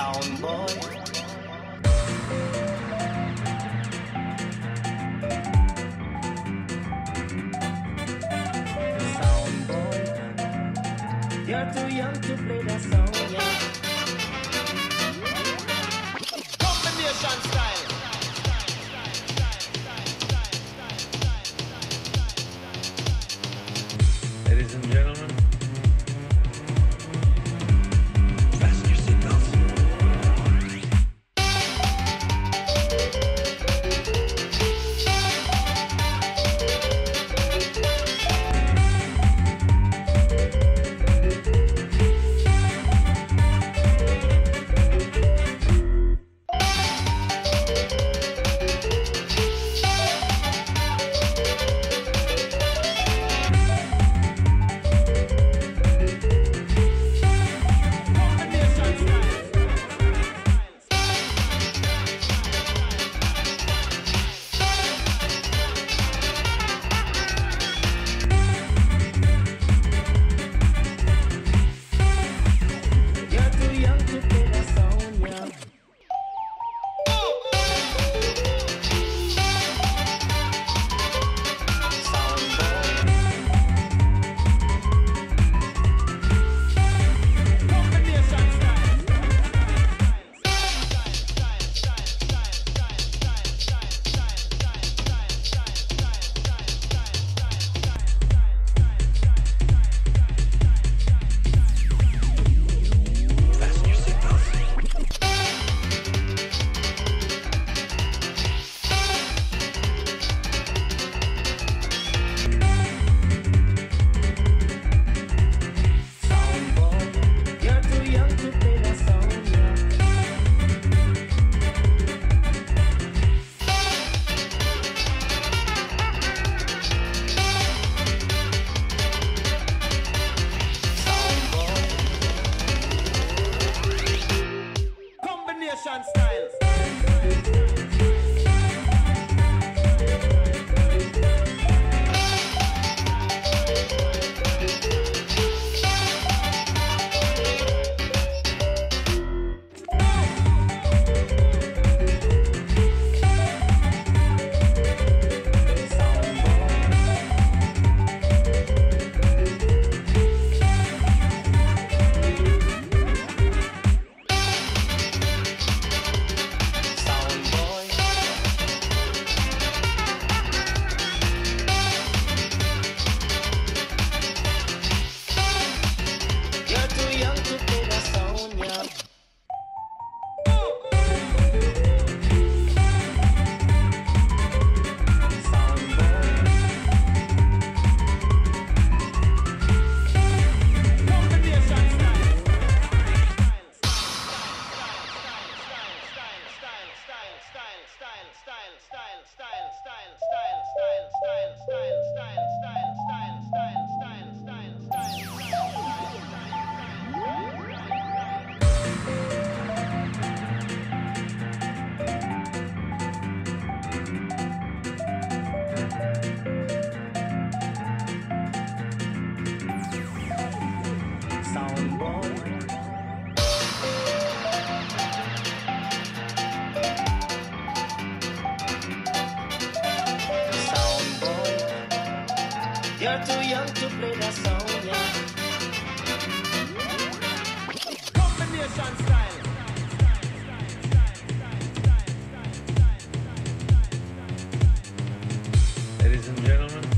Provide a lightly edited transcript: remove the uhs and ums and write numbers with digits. sound boy. You're too young to play that song, yeah. Combination style. Ladies and gentlemen, fasten your seatbelts. You're too young to play that song, yeah. Combination style. Ladies and gentlemen.